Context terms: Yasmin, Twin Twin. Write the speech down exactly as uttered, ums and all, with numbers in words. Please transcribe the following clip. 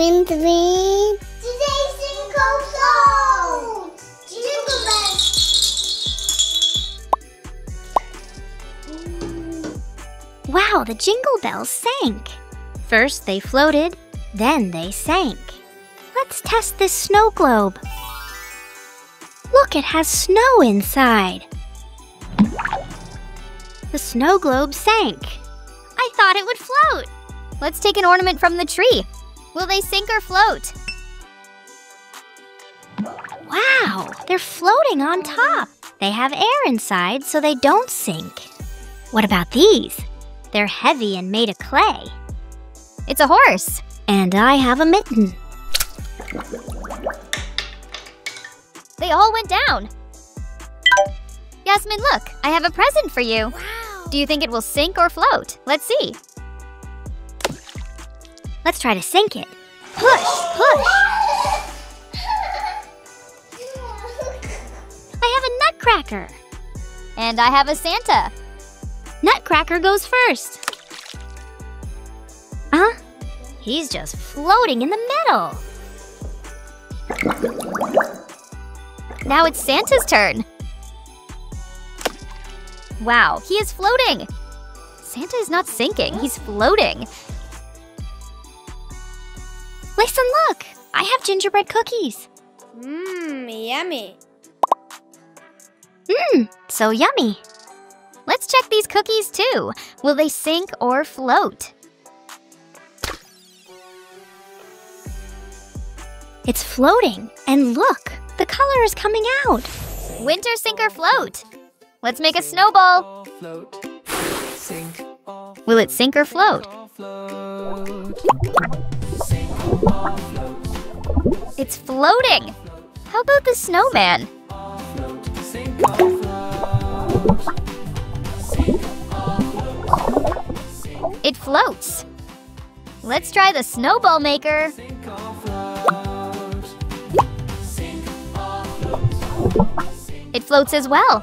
Twin Twin. Today's single song. Jingle bells. Mm. Wow, the jingle bells sank. First they floated, then they sank. Let's test this snow globe. Look, it has snow inside. The snow globe sank. I thought it would float. Let's take an ornament from the tree. Will they sink or float? Wow, they're floating on top. They have air inside, so they don't sink. What about these? They're heavy and made of clay. It's a horse. And I have a mitten. They all went down. Yasmin, look, I have a present for you. Wow. Do you think it will sink or float? Let's see. Let's try to sink it. Push, push. I have a nutcracker. And I have a Santa. Nutcracker goes first. Huh? He's just floating in the middle. Now it's Santa's turn. Wow, he is floating. Santa is not sinking, he's floating. Listen, look, I have gingerbread cookies. Mmm, yummy. Mmm, so yummy. Let's check these cookies too. Will they sink or float? It's floating, and look, the color is coming out. Winter sink or float? Let's make a snowball. Will it sink or float? It's floating. How about the snowman? It floats. Let's try the snowball maker. It floats as well.